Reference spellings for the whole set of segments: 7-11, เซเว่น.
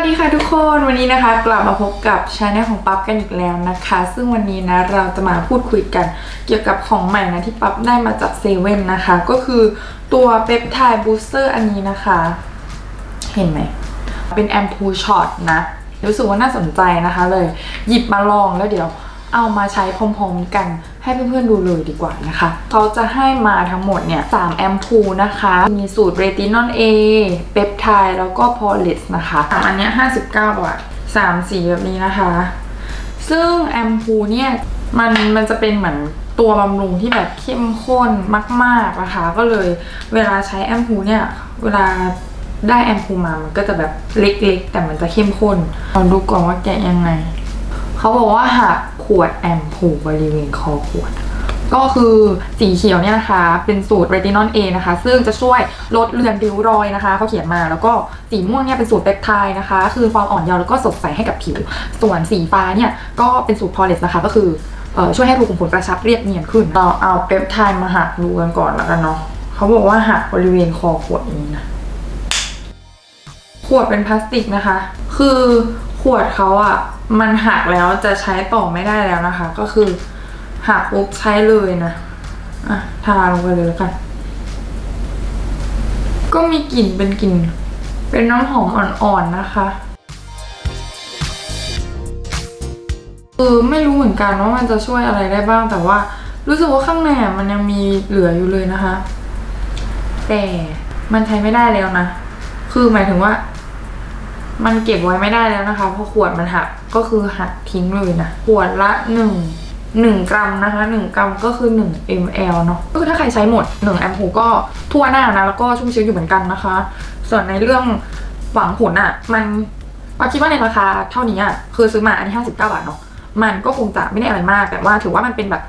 วัสดีค่ะทุกคนวันนี้นะคะกลับมาพบกับชาแนลของปั๊บกันอีกแล้วนะคะซึ่งวันนี้นะเราจะมาพูดคุยกันเกี่ยวกับของใหม่นะที่ปั๊บได้มาจากเซเว่นนะคะก็คือตัวเปปไทด์บูสเตอร์อันนี้นะคะเห็นไหมเป็นแอมพูช็อตนะรู้สึกว่าน่าสนใจนะคะเลยหยิบมาลองแล้วเดี๋ยวเอามาใช้พร้อมๆกันให้เพื่อนๆดูเลยดีกว่านะคะเขาจะให้มาทั้งหมดเนี่ย3แอมพูนะคะมีสูตรเรตินอล A เปปไทด์แล้วก็พอลิสนะคะอันนี้59 บาท3สีแบบนี้นะคะซึ่งแอมพูเนี่ยมันจะเป็นเหมือนตัวบำรุงที่แบบเข้มข้นมากๆนะคะก็เลยเวลาใช้แอมพูเนี่ยเวลาได้แอมพูมามันก็จะแบบเล็กๆแต่มันจะเข้มข้นลองดูก่อนว่าแกะยังไงเขาบอกว่าหักขวดแอมพูบริเวณคอขวดก็คือสีเขียวเนี่ยนะคะเป็นสูตรเรตินอล A นะคะซึ่งจะช่วยลดเลือนริ้วรอยนะคะเขาเขียนมาแล้วก็สีม่วงเนี่ยเป็นสูตรเปปไทด์นะคะคือความอ่อนเยาว์แล้วก็สดใสให้กับผิวส่วนสีฟ้าเนี่ยก็เป็นสูตรพอลิสนะคะก็คือช่วยให้รูขุมขนกระชับเรียบเนียนขึ้นเราเอาเปปไทด์มาหักดูกันก่อนแล้วกันเนาะเขาบอกว่าหักบริเวณคอขวดนี้นะขวดเป็นพลาสติกนะคะคือขวดเขาอ่ะมันหักแล้วจะใช้ต่อไม่ได้แล้วนะคะก็คือหักปุ๊บใช้เลยนะอ่ะทาลงไปเลยแล้วกันก็มีกลิ่นเป็นกลิ่นเป็นน้ำหอมอ่อนๆนะคะไม่รู้เหมือนกันว่ามันจะช่วยอะไรได้บ้างแต่ว่ารู้สึกว่าข้างในมันยังมีเหลืออยู่เลยนะคะแต่มันใช้ไม่ได้แล้วนะคือหมายถึงว่ามันเก็บไว้ไม่ได้แล้วนะคะเพราะขวดมันหักก็คือหักทิ้งเลยนะขวดละ1 กรัมนะคะ1 กรัมก็คือ1 ml เนาะก็คือถ้าใครใช้หมด1แอมพูก็ทั่วหน้านะแล้วก็ชุ่มชื้นอยู่เหมือนกันนะคะส่วนในเรื่องหวังผลอ่ะมันคิดว่าในราคาเท่านี้อ่ะคือซื้อมาอันนี้59 บาทเนาะมันก็คงจะไม่ได้อะไรมากแต่ว่าถือว่ามันเป็นแบบ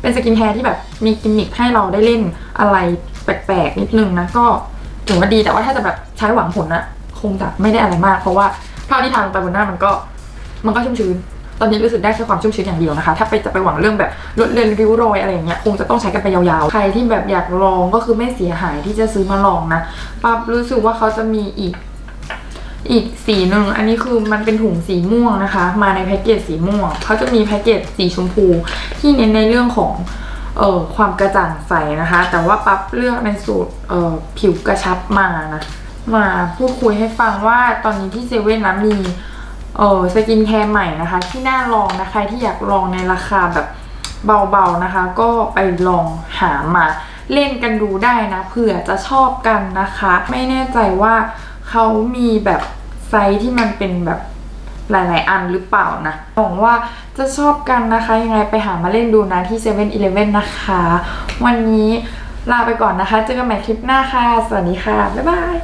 เป็นสกินแคร์ที่แบบมีกิมมิคให้เราได้เล่นอะไรแปลกๆนิดนึงนะก็ถือว่าดีแต่ว่าถ้าจะแบบใช้หวังผลอ่ะคงจะไม่ได้อะไรมากเพราะว่าเท่าที่ทางไปบนหน้ามันก็ชุ่มชื้นตอนนี้รู้สึกได้แค่ความชุ่มชื้นอย่างเดียวนะคะถ้าไปจะไปหวังเรื่องแบบลดเลือนริ้วรอยอะไรอย่างเงี้ยคงจะต้องใช้กันไปยาวๆใครที่แบบอยากลองก็คือไม่เสียหายที่จะซื้อมาลองนะปั๊บรู้สึกว่าเขาจะมีอีกสีหนึ่งอันนี้คือมันเป็นถุงสีม่วงนะคะมาในแพ็กเกจสีม่วงเขาจะมีแพ็กเกจสีชมพูที่เน้นในเรื่องของความกระจ่างใสนะคะแต่ว่าปั๊บเลือกในสูตรผิวกระชับมานะมาพูดคุยให้ฟังว่าตอนนี้ที่เซเว่นนะมีสกินแคร์ใหม่นะคะที่น่าลองนะใครที่อยากลองในราคาแบบเบาๆนะคะก็ไปลองหามาเล่นกันดูได้นะเผื่อจะชอบกันนะคะไม่แน่ใจว่าเขามีแบบไซส์ที่มันเป็นแบบหลายๆอันหรือเปล่านะหวังว่าจะชอบกันนะคะยังไงไปหามาเล่นดูนะที่ 7-Eleven นะคะวันนี้ลาไปก่อนนะคะเจอกันใหม่คลิปหน้าค่ะสวัสดีค่ะบ๊ายบาย